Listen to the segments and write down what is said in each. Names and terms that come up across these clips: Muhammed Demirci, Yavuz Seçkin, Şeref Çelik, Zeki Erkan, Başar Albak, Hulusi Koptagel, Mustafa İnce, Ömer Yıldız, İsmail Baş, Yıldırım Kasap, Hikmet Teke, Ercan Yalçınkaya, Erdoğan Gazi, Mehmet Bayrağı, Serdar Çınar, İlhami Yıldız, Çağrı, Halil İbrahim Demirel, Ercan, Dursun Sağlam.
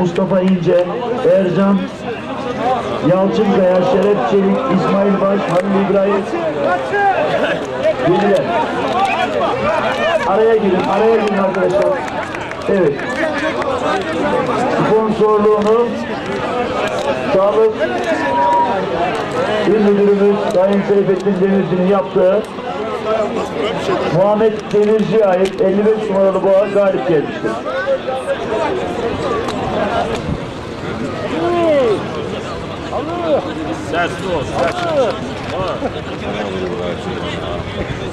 Mustafa İnce, Ercan, Yalçınkaya, Şeref Çelik, İsmail Baş, Halil İbrahim Demirel. Araya girin arkadaşlar. Evet. Sponsorluğunu Sağlık İl Müdürümüz Sayın Seyfettin Demirci'nin yaptığı Muhammed Demirci'ye ait 55 numaralı boğa galip gelmiştir.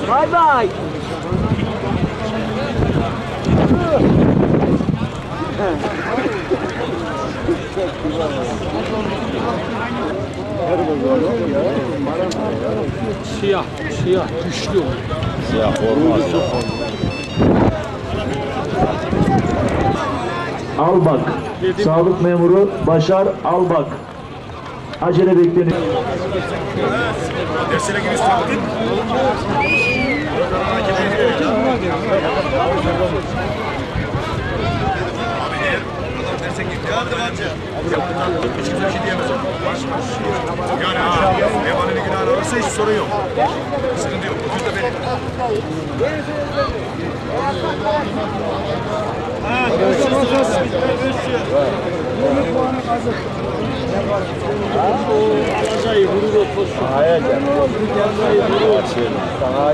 Bye bye. Siyah güçlü. Siyah olmaz. Albak. Sağlık memuru Başar Albak. Acele bekleniyor. Derslere gibi istedim.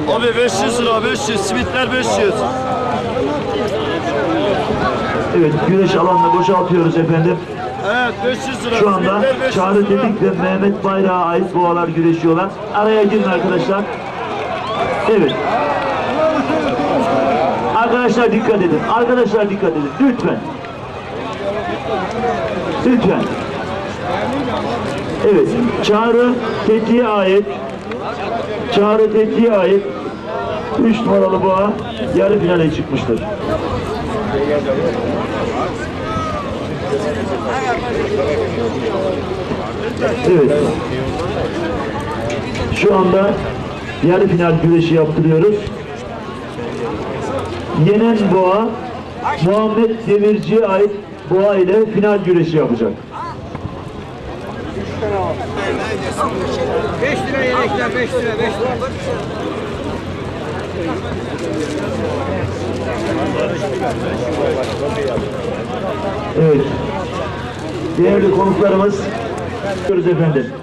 Abi 500 lira, 500 simitler 500. Evet, güreş alanını boşaltıyoruz efendim. Evet, 500 lira. Şu anda Çağrı Dedik ve Mehmet Bayrağı ait boğalar güreşiyorlar. Araya girin arkadaşlar. Evet. Arkadaşlar dikkat edin. Arkadaşlar dikkat edin. Lütfen. Lütfen. Evet. Çağrı Tekki'ye ait 3 numaralı boğa yarı finale çıkmıştır. Evet. Şu anda yarı final güreşi yaptırıyoruz. Yenen boğa Muhammed Demirci'ye ait boğa ile final güreşi yapacak. 5 lira yelekler, 5 lira, 5 lira. Evet. Değerli konuklarımız, görüyoruz efendim.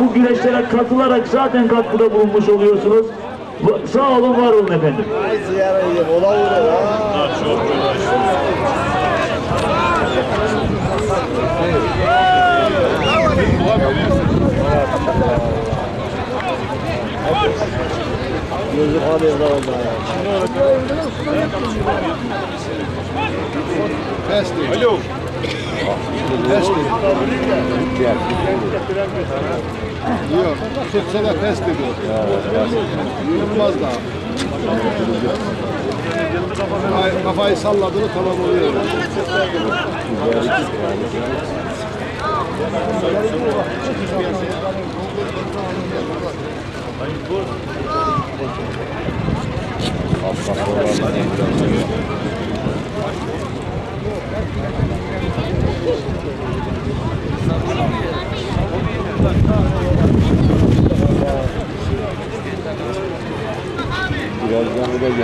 Bu güreşlere katılarak zaten katkıda bulunmuş oluyorsunuz. Sağ olun, var olun efendim. Alo. Diyor, çıksa da test ediyor. Yılmaz da. Kafayı salladığını tamam oluyor. Birazdan da gelecek.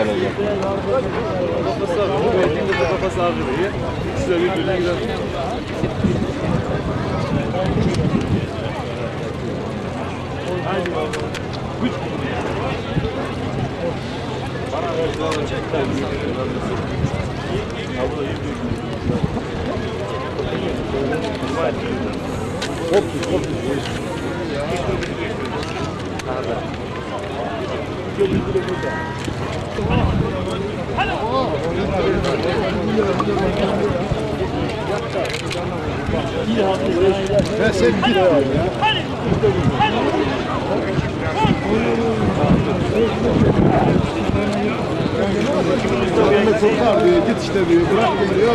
Git işte diyor, bırak geliyor.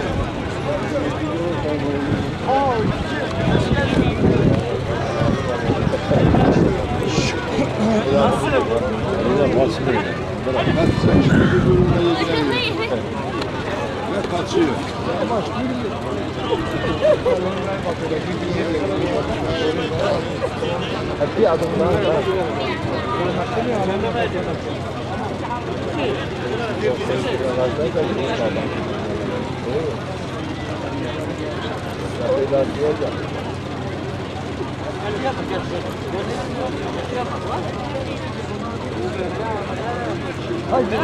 Bir adım daha. Haydi.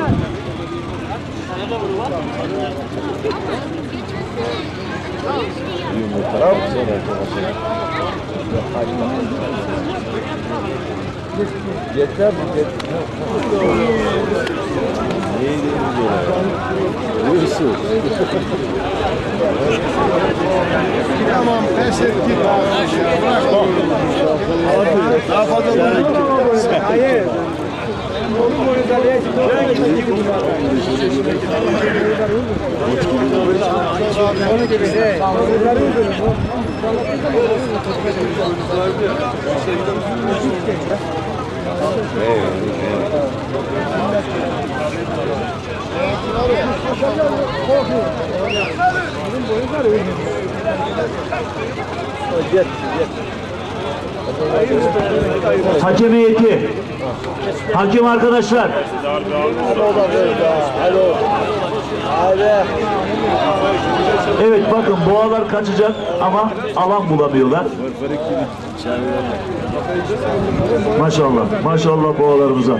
Yeter bu yeter. Neydi bu? Burası. Tamam pes ettik. Daha fazla bulunamaz. Hayır. Hakem heyeti. Hakim arkadaşlar. Evet bakın boğalar kaçacak ama alan bulamıyorlar. Maşallah, maşallah boğalarımıza.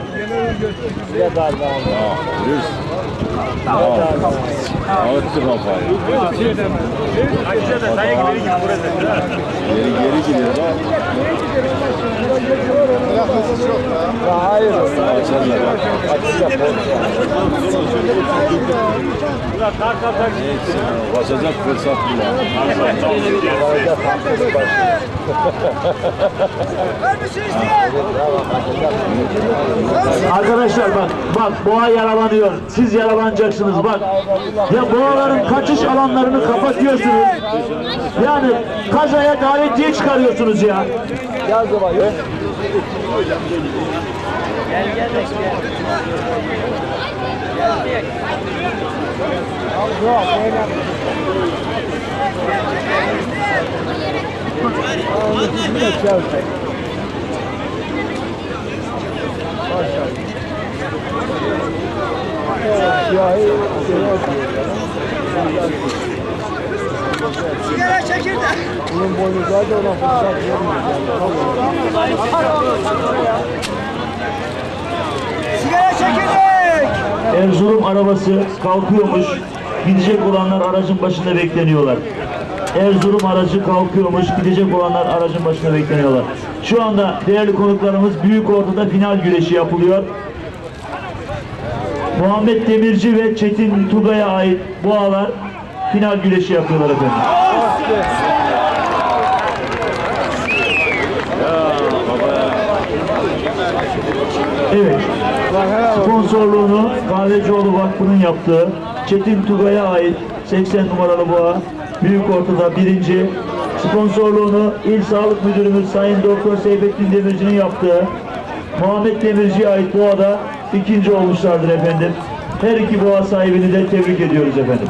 Basacak fırsat mı? Arkadaşlar bak, bak boğa yaralanıyor. Siz yaralanacaksınız bak. Ya boğaların kaçış alanlarını kapatıyorsunuz. Yani kazaya davetiye çıkarıyorsunuz ya. Yaz da bayı. Gel gel gel. Sigara çekirde. Bunun boynu zaten ona fırsat vermiyor. Sigara çekirde. Erzurum arabası kalkıyormuş. Gidecek olanlar aracın başında bekleniyorlar. Erzurum aracı kalkıyormuş. Gidecek olanlar aracın başında bekleniyorlar. Şu anda değerli konuklarımız Büyükorta'da final güreşi yapılıyor. Muhammed Demirci ve Çetin Tugay'a ait boğalar final güreşi yapıyorlar efendim. Evet. Sponsorluğunu Kahvecioğlu Vakfı'nın yaptığı Çetin Tugay'a ait 80 numaralı boğa Büyükorta'da birinci. Sponsorluğunu İl Sağlık Müdürümüz Sayın Doktor Seyfettin Demirci'nin yaptığı Muhammed Demirci'ye ait boğada ikinci olmuşlardır efendim. Her iki boğa sahibini de tebrik ediyoruz efendim.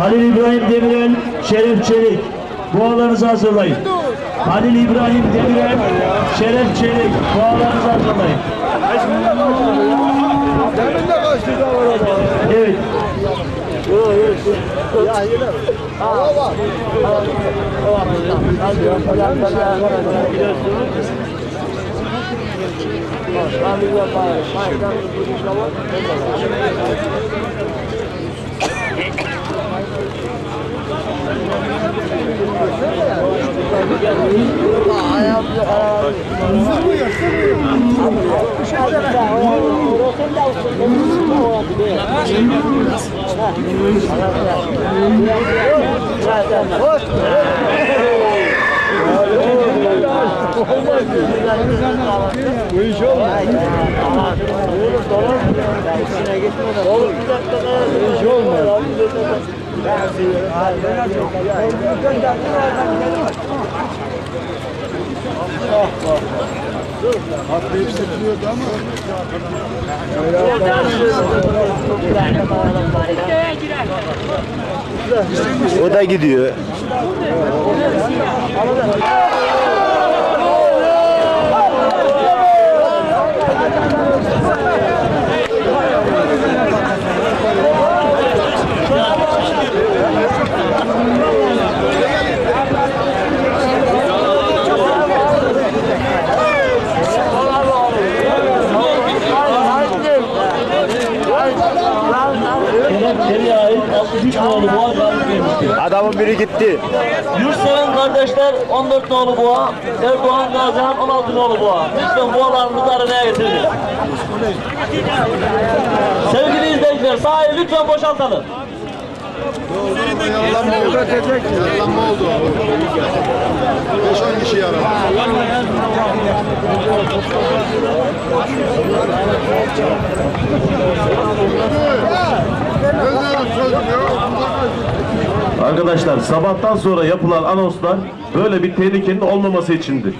Halil İbrahim Demirel, Şeref Çelik, boğalarınızı hazırlayın. Halil İbrahim Demirel, Şeref Çelik, boğalarınızı hazırlayın. Evet. Bu iş olmuyor. Bu iş olmuyor. Hatta hepsi tutuyordu ama o da gidiyor. Adamın biri gitti. Yurtseven kardeşler 14 nolu boğa, Erdoğan Gazi 16 nolu boğa. Lütfen boğalarımızı arenaya getirin. Sevgili izleyiciler, sahayı lütfen boşaltalım. Yaralanma oldu. 5-10 kişi yaralı. Arkadaşlar, sabahtan sonra yapılan anonslar böyle bir tehlikenin olmaması içindir.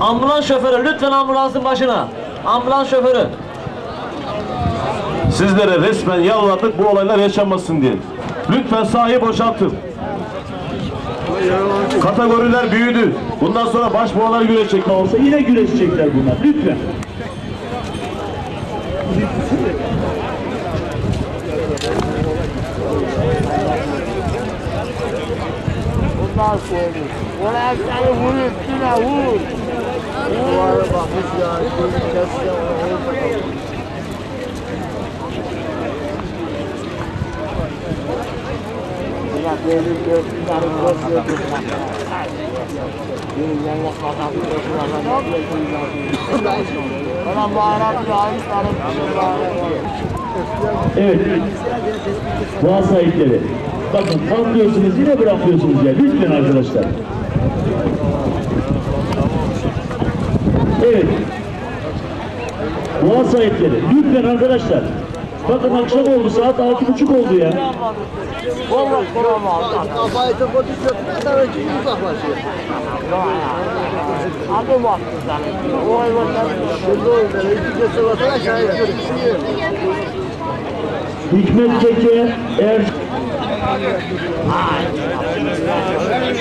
Ambulans şoförü, lütfen ambulansın başına. Ambulans şoförü. Sizlere resmen yalvardık bu olaylar yaşanmasın diye. Lütfen sahayı boşaltın. Kategoriler büyüdü. Bundan sonra baş boğalar güreşecekler olsa yine güreşecekler bunlar. Lütfen. Bundan sonra. Oraya seni vurur. Yine vur. Duvara bakış ya. Evet. Boğa sahipleri. Bakın kalkıyorsunuz yine bırakıyorsunuz ya. Lütfen arkadaşlar. Evet. Boğa sahipleri. Lütfen arkadaşlar. Bakın akşam oldu, saat 6:30 oldu ya. Hikmet Teke, Ercan.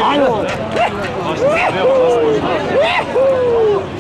Allah!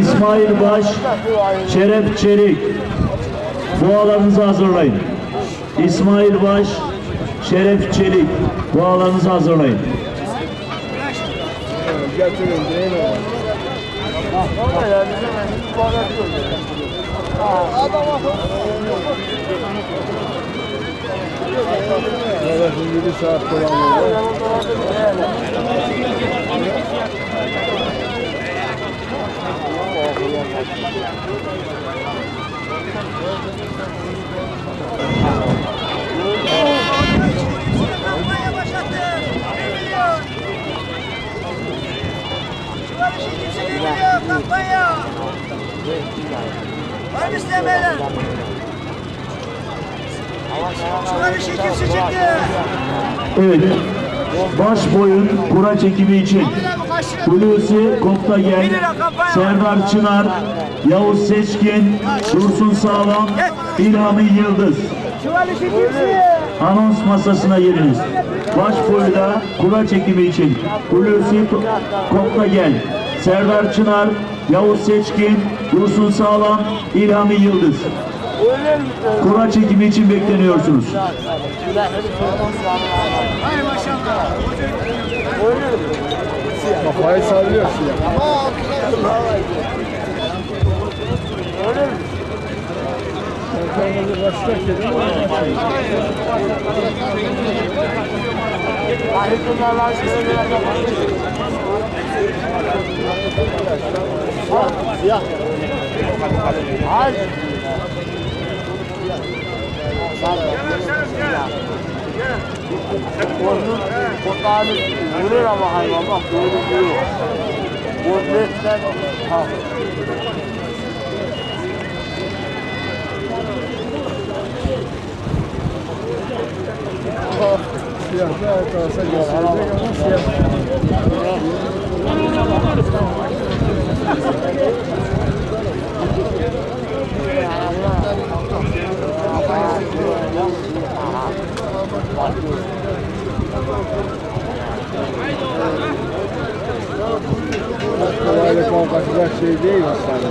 İsmail Baş, Şeref Çelik, boğalarınızı hazırlayın. İsmail Baş, Şeref Çelik, boğalarınızı hazırlayın. Kampanya! Var mısın beyler? Evet, baş boyun kura çekimi için Hulusi Koptagel, Serdar Çınar, Yavuz Seçkin, Dursun Sağlam, İlhami Yıldız. Anons masasına giriniz. Baş boyda kura çekimi için Hulusi Koptagel, Serdar Çınar, Yavuz Seçkin, Dursun Sağlam, İlhami Yıldız. Kura çekimi için bekleniyorsunuz. Hay maşallah. Kafayı sallıyorsun ya. Öyle mi? Onun kotanı vurur ama hayvan bak doğru vuruyor. Bozletler ha. Siyahlı arkadaşlar gösterecek ama kolayla kalkacak şey değil aslında.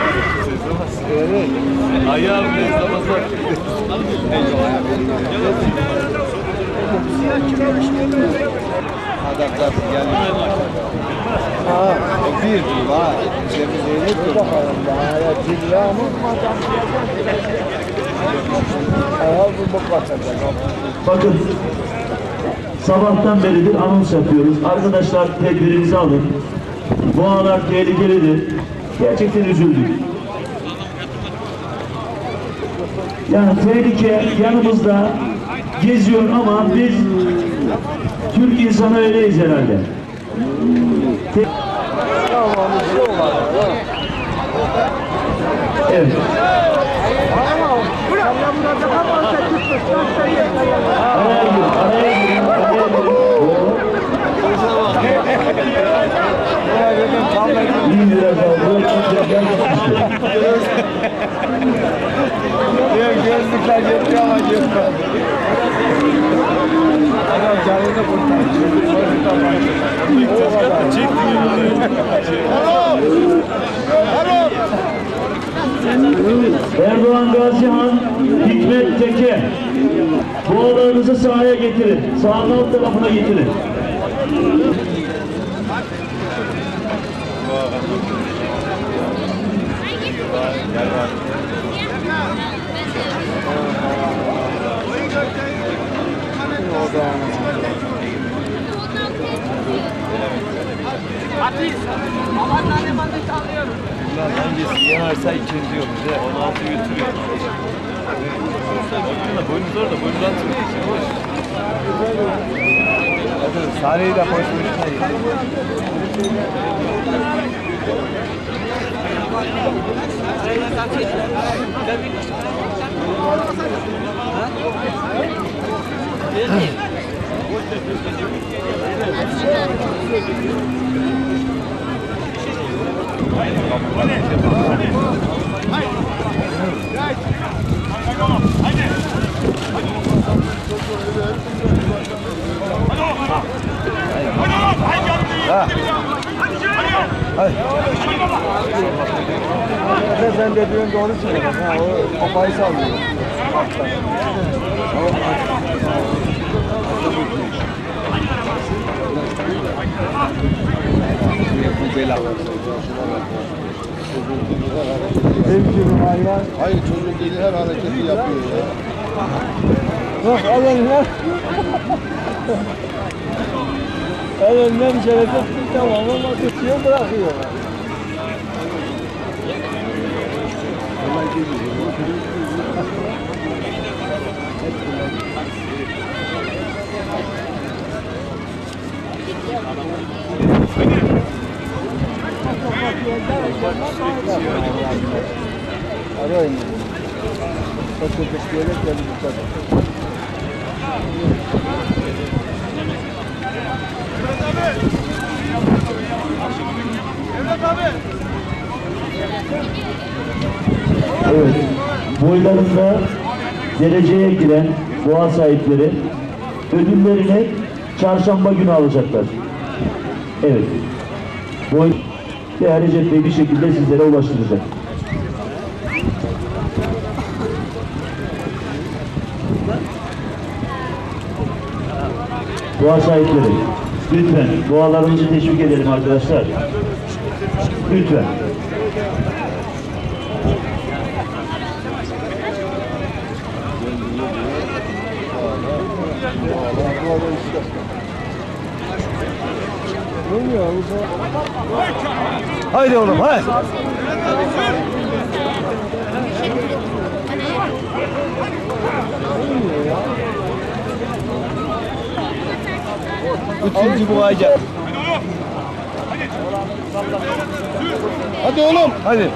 Bakın, sabahtan beridir anons yapıyoruz. Arkadaşlar tedbirinizi alın. Bu anlar tehlikelidir. Gerçekten üzüldük. Yani tehlike yanımızda geziyor ama biz Türk insanı öyleyiz herhalde. Evet. Erdoğan Gazi Han, Hikmet Teke. Boğalarınızı sahaya getirin. Sağın alt tarafına getirin. Atis, Allah'tan emaneti alıyorum. Hangisi yanarsa ikinci yolu. 16 götürüyor. Boynuz orada, boynuz atıyor. Hoş. Sahneyi de koşmuş. Sen dediğin doğru söylüyorsun. O kafayı sallıyor. Hayır, çocuk değil, her hareketi yapıyor. Bak alın lan. Alın lan şerefe. Tamam ama tutuyor, bırakıyor. Arayın. Çok teşekkür ederim. Evet, boylarında dereceye giren boğa sahipleri ödüllerini çarşamba günü alacaklar. Evet, boy değer Recep Bey bir şekilde sizlere ulaştıracak. Boğa sahipleri, lütfen boğalarımızı teşvik edelim arkadaşlar. Lütfen. Haydi oğlum, haydi. Üçüncü bu ayca. Hadi oğlum, hadi.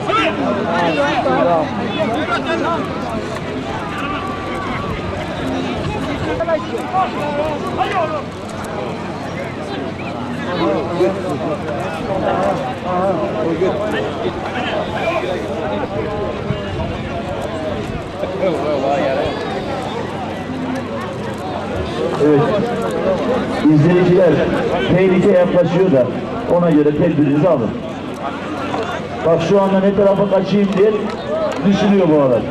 Hadi oğlum. Evet, izleyiciler tehlike yaklaşıyor da ona göre tedbirinizi alın. Bak şu anda ne tarafa kaçayım diye düşünüyor bu adam.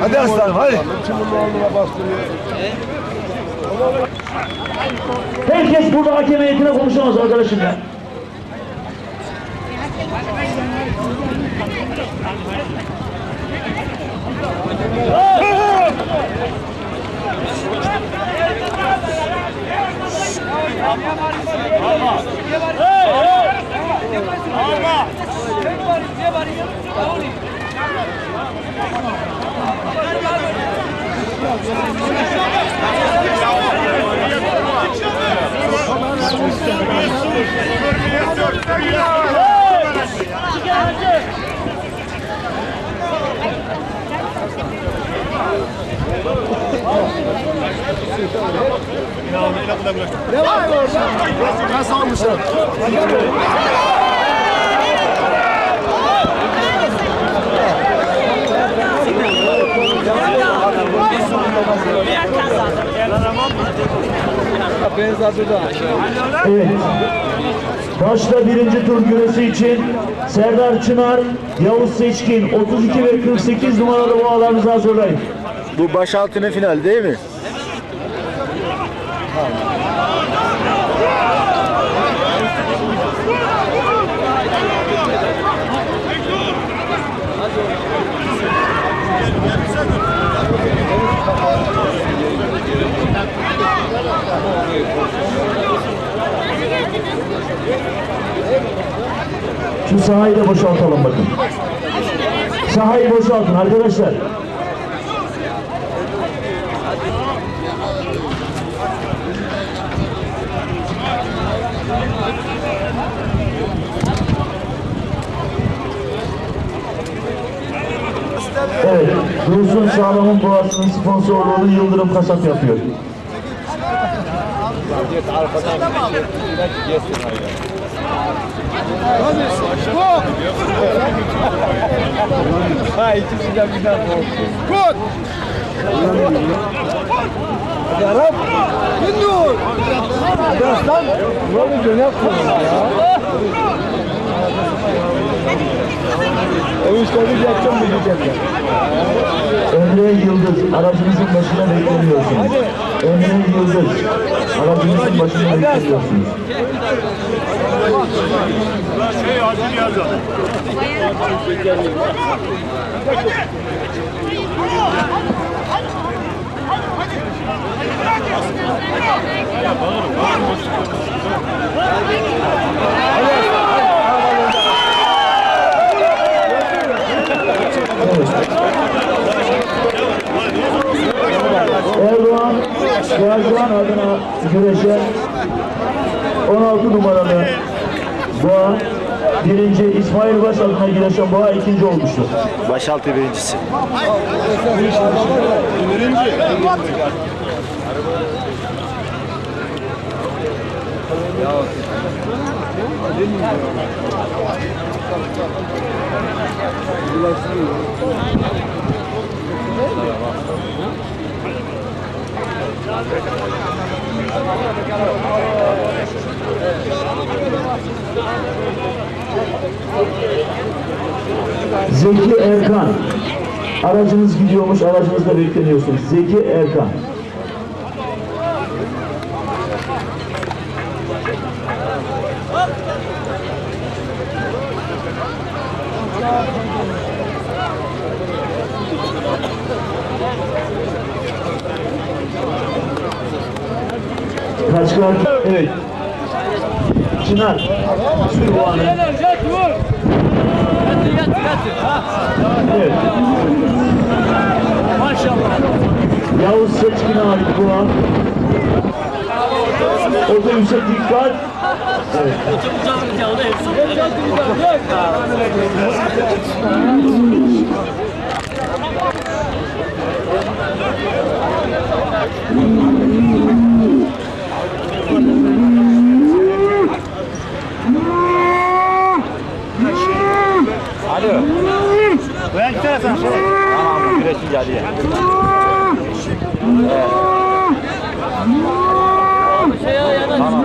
Hadi aslanım, hadi. Herkes burada hakem heyetine konuşamaz arkadaşım ya. Ne var orada? Nasıl almışlar? Evet. Başta birinci tur güreşi için Serdar Çınar, Yavuz Seçkin 32 ve 48 numaralı boğalarınızı hazırlayın. Bu baş altına final değil mi? Şu sahayı da boşaltalım bakın. Sahayı boşaltın arkadaşlar. Evet, Dursun Sağlam'ın boğasının sponsorluğunu Yıldırım Kasap yapıyor. Ömer Yıldız, aracınızın başına bekleniyorsunuz. Ömer Yıldız, aracınızın başına bekleniyorsunuz. Erdoğan Gazi adına güreşen 16 numaralı Boğa birinci, İsmail Baş adına güreşen Boğa ikinci olmuştur. Başaltı birincisi. Zeki Erkan, aracınız gidiyormuş, aracınızda bekleniyorsunuz. Zeki Erkan. Kaçkan, evet. Çınar, sür bu anı. Evet. Maşallah. Yavuz Seçkin abi bu an. Orada yüksek dikkat. Evet. Alo. Ben taraftan şöyle. Tamam, güreşin geldi. Evet. Tamam.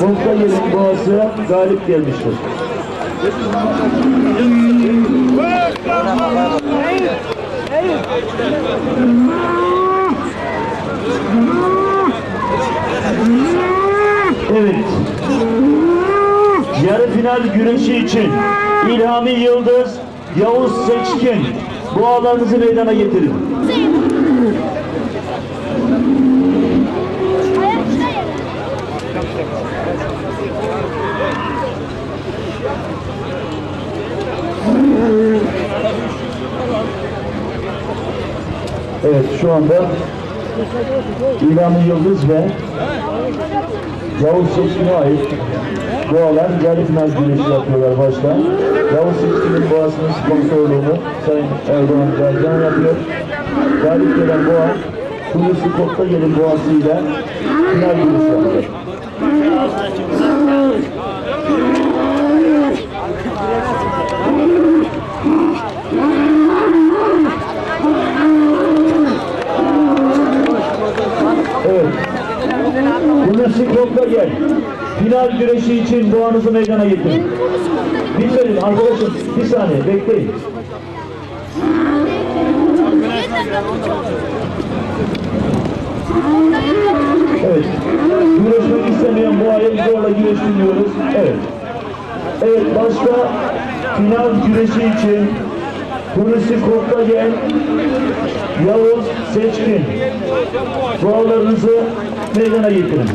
Hulusi Koptagel'in boğası galip gelmiştir. Evet. Yarı final güreşi için İlhami Yıldız, Yavuz Seçkin, boğalarınızı meydana getirin. Evet, şu anda İlhami Yıldız ve Yavuz Seçkin'e ait boğalar yarı final güreşi yapıyorlar başta. Yavuz Seçkin'in boğasının sponsorluğunu Sayın Erdoğan Gazi yapıyor. Galip gelen boğa Hulusi Koptagel'in boğasıyla final güreşi yapıyor. Evet. Hulusi Koptagel, final güreşi için boğanızı meydana getirin. Bilmeyin arkadaşım, bir saniye bekleyin. Evet. Güreşmek istemeyen boğaya biz orada güreştiriyoruz. Evet. Evet, başka final güreşi için Hulusi Koptagel, Yavuz Seçkin, boğalarınızı meydana getirin.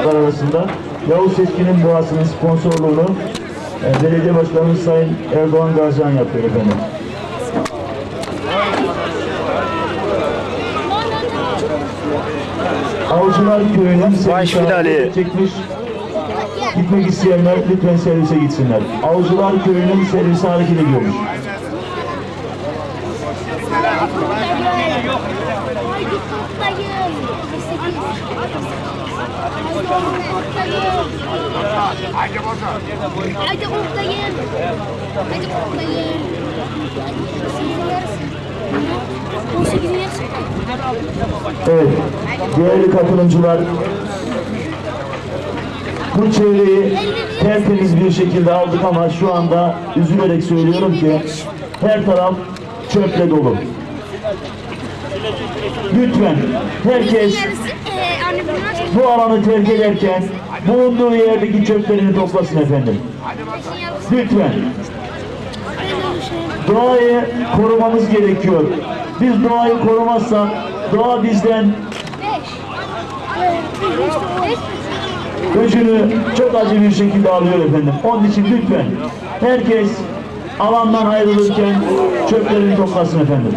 Arasında Yavuz Seçkin'in boğasının sponsorluğunu belediye başkanımız Sayın Erdoğan Gazi yapıyor efendim. Avcılar Köyü'nün sevgili çekmiş. Gitmek isteyenler lütfen servise gitsinler. Avcılar Köyü'nün servise hareket ediyormuş. Hadi oradayım. Hadi oradayım. Evet, değerli katılımcılar, bu çevreyi tertemiz bir şekilde aldık ama şu anda üzülerek söylüyorum ki her taraf çöple dolu. Lütfen herkes bu alanı terk ederken bulunduğu yerdeki çöplerini toplasın efendim. Lütfen. Doğayı korumamız gerekiyor. Biz doğayı korumazsak doğa bizden öcünü çok acı bir şekilde alıyor efendim. Onun için lütfen herkes alandan ayrılırken çöplerini toplasın efendim.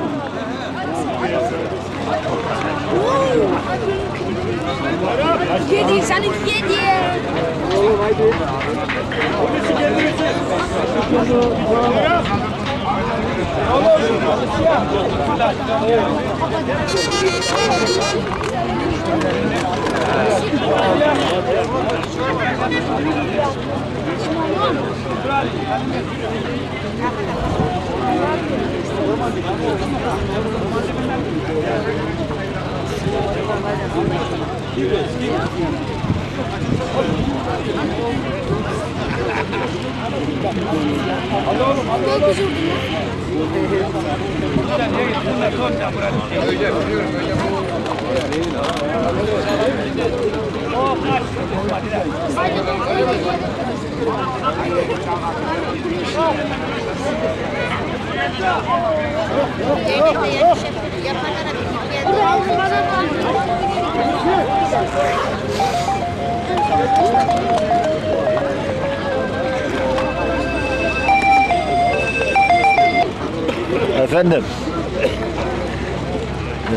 Efendim,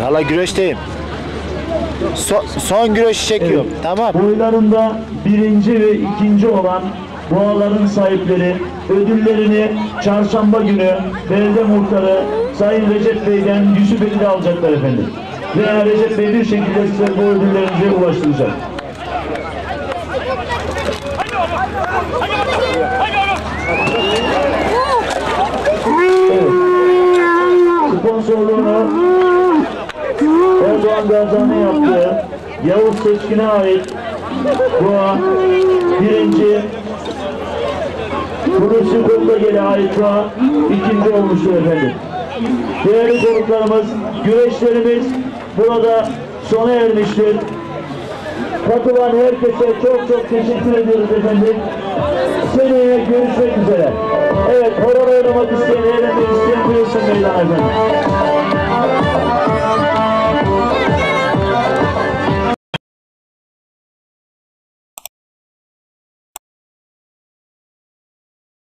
hala güreşteyim. Son güreşi çekiyorum. Evet. Tamam. Boylarında birinci ve ikinci olan boğaların sahipleri ödüllerini çarşamba günü belde muhtarı Sayın Recep Bey'den Yusuf Bey'de alacaklar efendim. Ve Recep Bey bir şekilde size bu ödüllerinize ulaştıracak. Sponsorluğunu Erdoğan Gazi'ne yaptığı Yavuz Seçkin'e ait doğa, birinci Hulusi Koptagel'e ait doğa, ikinci olmuştur efendim. Değerli konuklarımız, güreşlerimiz burada sona ermiştir. Katılan herkese çok çok teşekkür ediyoruz efendim. Seneye görüşmek üzere. Evet, horona oynamak isteyen, eğlenmek isteyen buyursun meydana efendim.